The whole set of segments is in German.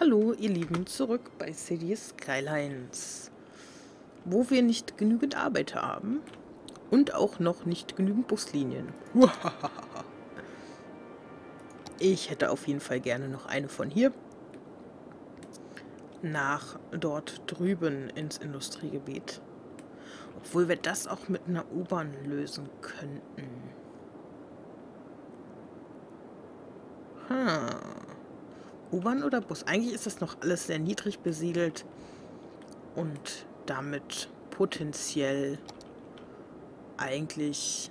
Hallo ihr Lieben, zurück bei Cities Skylines, wo wir nicht genügend Arbeiter haben und auch noch nicht genügend Buslinien. Ich hätte auf jeden Fall gerne noch eine von hier nach dort drüben ins Industriegebiet, obwohl wir das auch mit einer U-Bahn lösen könnten. U-Bahn oder Bus? Eigentlich ist das noch alles sehr niedrig besiedelt und damit potenziell eigentlich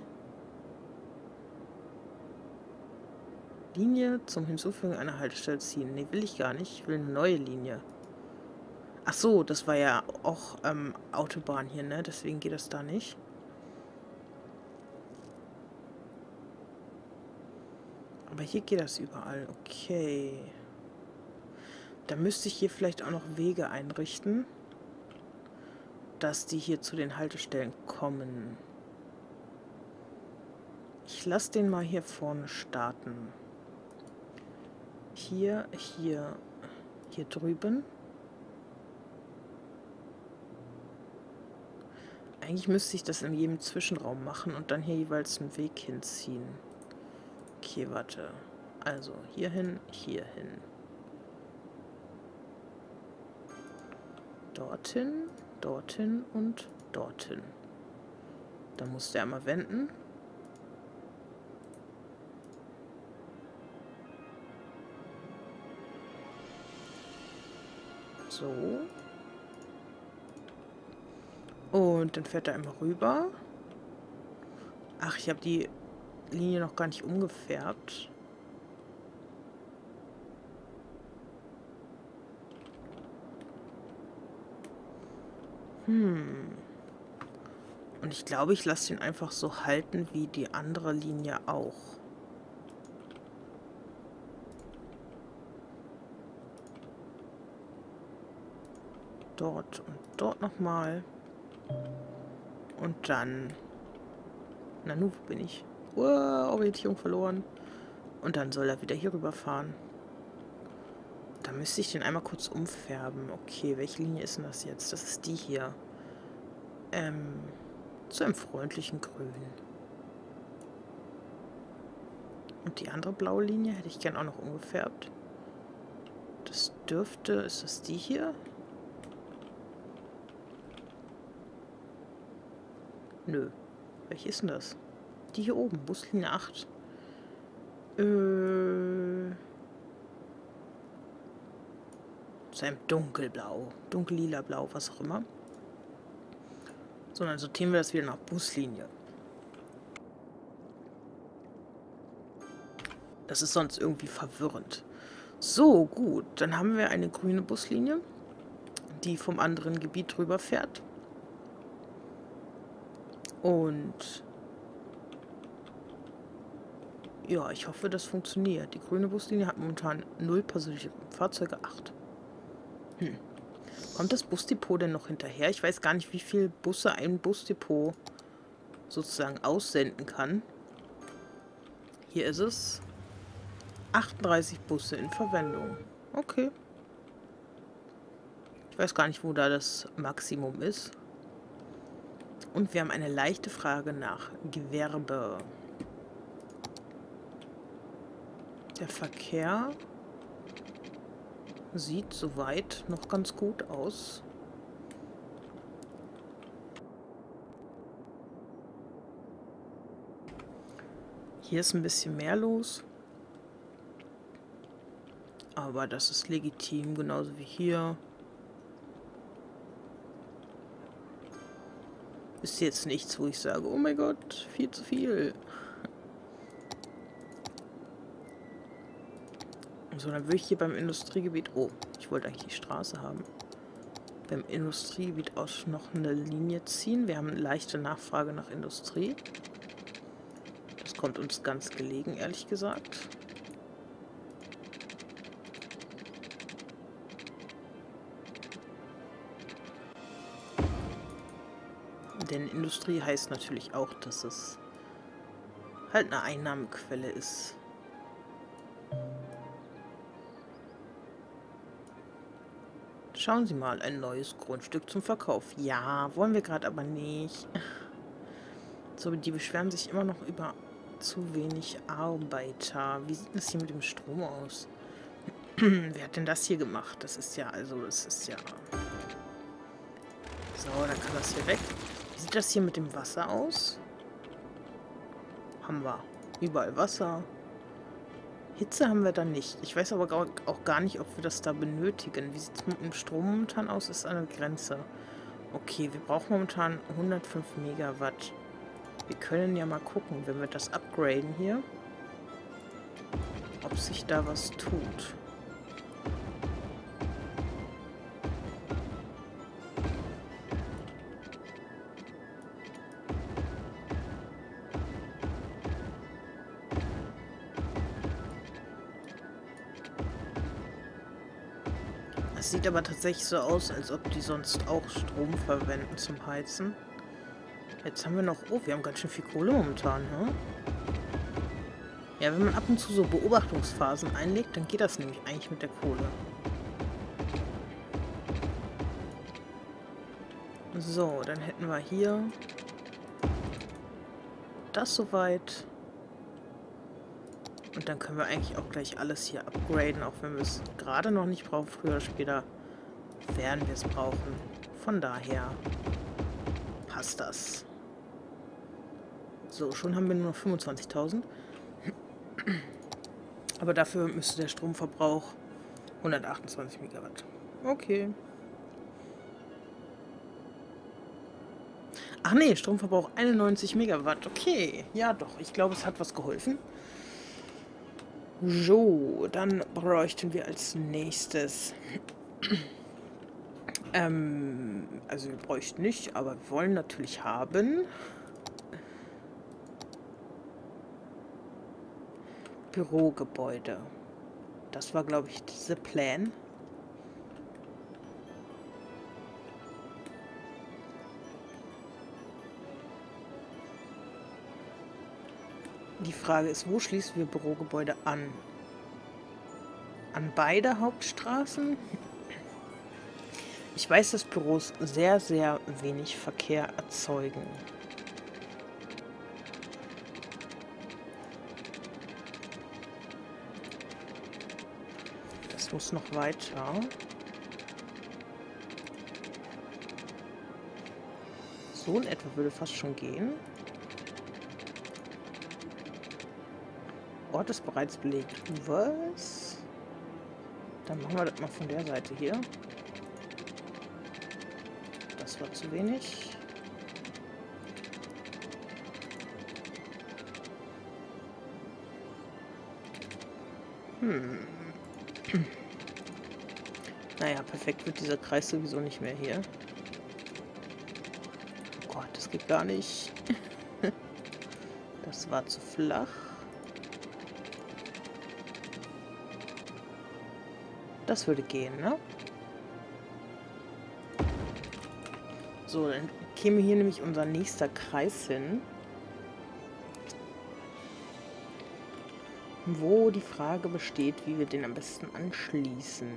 Linie zum Hinzufügen einer Haltestelle ziehen. Ne, will ich gar nicht. Ich will eine neue Linie. Ach so, das war ja auch Autobahn hier, ne? Deswegen geht das da nicht. Aber hier geht das überall. Okay. Da müsste ich hier vielleicht auch noch Wege einrichten, dass die hier zu den Haltestellen kommen. Ich lasse den mal hier vorne starten. Hier drüben. Eigentlich müsste ich das in jedem Zwischenraum machen und dann hier jeweils einen Weg hinziehen. Okay, warte. Also, hierhin, hierhin. Dorthin, dorthin und dorthin. Da muss der einmal wenden. So. Und dann fährt er einmal rüber. Ach, ich habe die Linie noch gar nicht umgefärbt. Und ich glaube, ich lasse den einfach so halten wie die andere Linie auch. Dort und dort nochmal. Und dann... Na nun, wo bin ich? Orientierung verloren. Und dann soll er wieder hier rüber fahren. Da müsste ich den einmal kurz umfärben. Okay, welche Linie ist denn das jetzt? Das ist die hier. Zu einem freundlichen Grün. Und die andere blaue Linie hätte ich gern auch noch umgefärbt. Das dürfte... Ist das die hier? Nö. Welche ist denn das? Die hier oben, Buslinie 8. Zu einem dunkelblau, dunkellila Blau, was auch immer. Sondern sortieren wir das wieder nach Buslinie. Das ist sonst irgendwie verwirrend. So, gut, dann haben wir eine grüne Buslinie, die vom anderen Gebiet drüber fährt. Und ja, ich hoffe, das funktioniert. Die grüne Buslinie hat momentan 0 Passagiere, Fahrzeuge 8. Kommt das Busdepot denn noch hinterher? Ich weiß gar nicht, wie viele Busse ein Busdepot sozusagen aussenden kann. Hier ist es. 38 Busse in Verwendung. Okay. Ich weiß gar nicht, wo da das Maximum ist. Und wir haben eine leichte Frage nach Gewerbe. Der Verkehr sieht soweit noch ganz gut aus. Hier ist ein bisschen mehr los. Aber das ist legitim, genauso wie hier. Ist jetzt nichts, wo ich sage, oh mein Gott, viel zu viel. So, dann würde ich hier beim Industriegebiet... Oh, ich wollte eigentlich die Straße haben. Beim Industriegebiet auch noch eine Linie ziehen. Wir haben eine leichte Nachfrage nach Industrie. Das kommt uns ganz gelegen, ehrlich gesagt. Denn Industrie heißt natürlich auch, dass es halt eine Einnahmequelle ist. Schauen Sie mal, ein neues Grundstück zum Verkauf. Ja, wollen wir gerade aber nicht. So, die beschweren sich immer noch über zu wenig Arbeiter. Wie sieht es hier mit dem Strom aus? Wer hat denn das hier gemacht? Das ist ja, So, dann kann das hier weg. Wie sieht das hier mit dem Wasser aus? Haben wir. Überall Wasser. Hitze haben wir da nicht. Ich weiß aber auch gar nicht, ob wir das da benötigen. Wie sieht es mit dem Strom momentan aus? Ist an der Grenze. Okay, wir brauchen momentan 105 Megawatt. Wir können ja mal gucken, wenn wir das upgraden hier, ob sich da was tut. Es sieht aber tatsächlich so aus, als ob die sonst auch Strom verwenden zum Heizen. Jetzt haben wir noch... Oh, wir haben ganz schön viel Kohle momentan, ne? Ja, wenn man ab und zu so Beobachtungsphasen einlegt, dann geht das nämlich eigentlich mit der Kohle. So, dann hätten wir hier... das soweit. Und dann können wir eigentlich auch gleich alles hier upgraden, auch wenn wir es gerade noch nicht brauchen. Früher oder später werden wir es brauchen. Von daher passt das. So, schon haben wir nur noch 25.000. Aber dafür müsste der Stromverbrauch 128 Megawatt. Okay. Ach nee, Stromverbrauch 91 Megawatt. Okay, ja doch, ich glaube, es hat was geholfen. So, dann bräuchten wir als nächstes, also wir bräuchten nicht, aber wir wollen natürlich haben, Bürogebäude. Das war, glaube ich, dieser Plan. Die Frage ist, wo schließen wir Bürogebäude an? An beide Hauptstraßen? Ich weiß, dass Büros sehr, sehr wenig Verkehr erzeugen. Das muss noch weiter. So in etwa würde fast schon gehen. Ort ist bereits belegt. Was? Dann machen wir das mal von der Seite hier. Das war zu wenig. Naja, perfekt wird dieser Kreis sowieso nicht mehr hier. Oh Gott, das geht gar nicht. Das war zu flach. Das würde gehen, ne? So, dann käme hier nämlich unser nächster Kreis hin. Wo die Frage besteht, wie wir den am besten anschließen.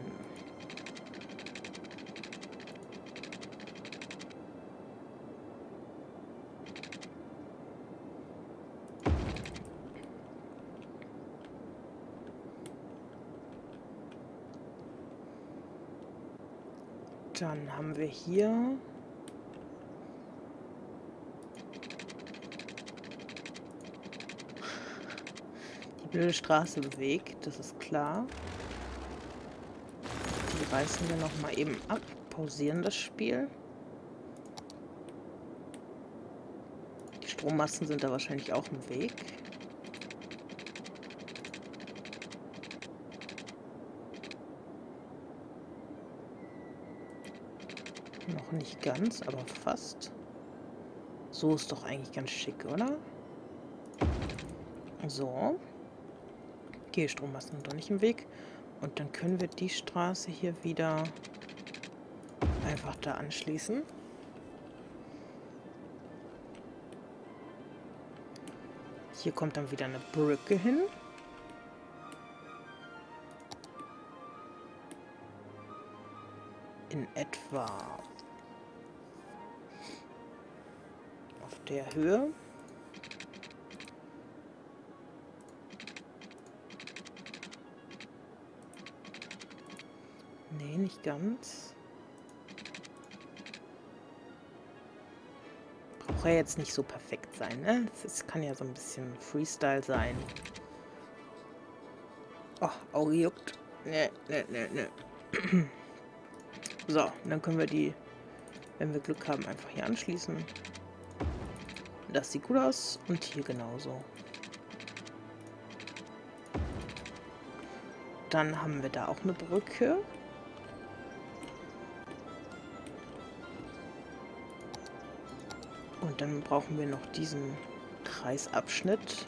Dann haben wir hier die blöde Straße bewegt, das ist klar. Die reißen wir nochmal eben ab, pausieren das Spiel. Die Strommasten sind da wahrscheinlich auch im Weg. Noch nicht ganz, aber fast. So ist doch eigentlich ganz schick, oder? So. Okay, Strommasten sind doch nicht im Weg. Und dann können wir die Straße hier wieder einfach da anschließen. Hier kommt dann wieder eine Brücke hin. in etwa auf der Höhe. Nee, nicht ganz. Braucht ja jetzt nicht so perfekt sein, ne? Das kann ja so ein bisschen Freestyle sein. Oh, Auge juckt. Nee, nee, nee, nee. So, und dann können wir die, wenn wir Glück haben, einfach hier anschließen. Das sieht gut aus. Und hier genauso. Dann haben wir da auch eine Brücke. Und dann brauchen wir noch diesen Kreisabschnitt.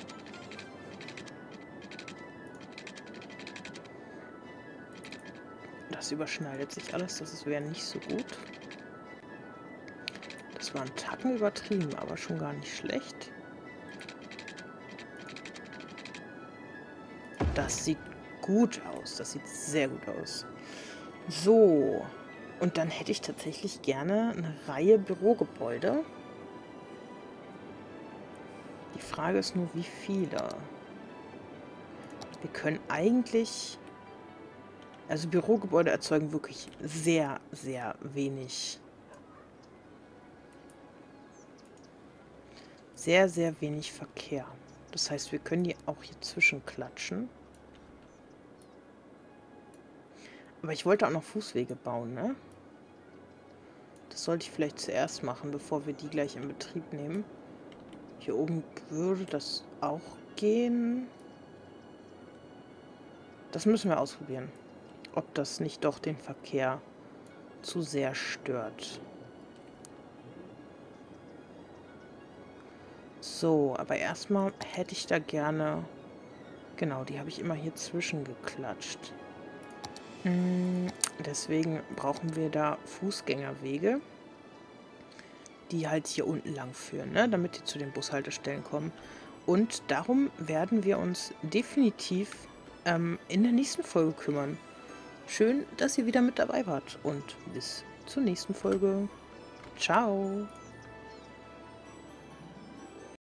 Das überschneidet sich alles, das wäre nicht so gut. Das war ein Tacken übertrieben, aber schon gar nicht schlecht. Das sieht gut aus, das sieht sehr gut aus. So, und dann hätte ich tatsächlich gerne eine Reihe Bürogebäude. Die Frage ist nur, wie viele. Wir können eigentlich... Also Bürogebäude erzeugen wirklich sehr, sehr wenig. Sehr, sehr wenig Verkehr. Das heißt, wir können die auch hier zwischenklatschen. Aber ich wollte auch noch Fußwege bauen, ne? Das sollte ich vielleicht zuerst machen, bevor wir die gleich in Betrieb nehmen. Hier oben würde das auch gehen. Das müssen wir ausprobieren. Ob das nicht doch den Verkehr zu sehr stört. So, aber erstmal hätte ich da gerne... Genau, die habe ich immer hier zwischengeklatscht. Deswegen brauchen wir da Fußgängerwege, die halt hier unten lang führen, ne? Damit die zu den Bushaltestellen kommen. Und darum werden wir uns definitiv in der nächsten Folge kümmern. Schön, dass ihr wieder mit dabei wart und bis zur nächsten Folge. Ciao!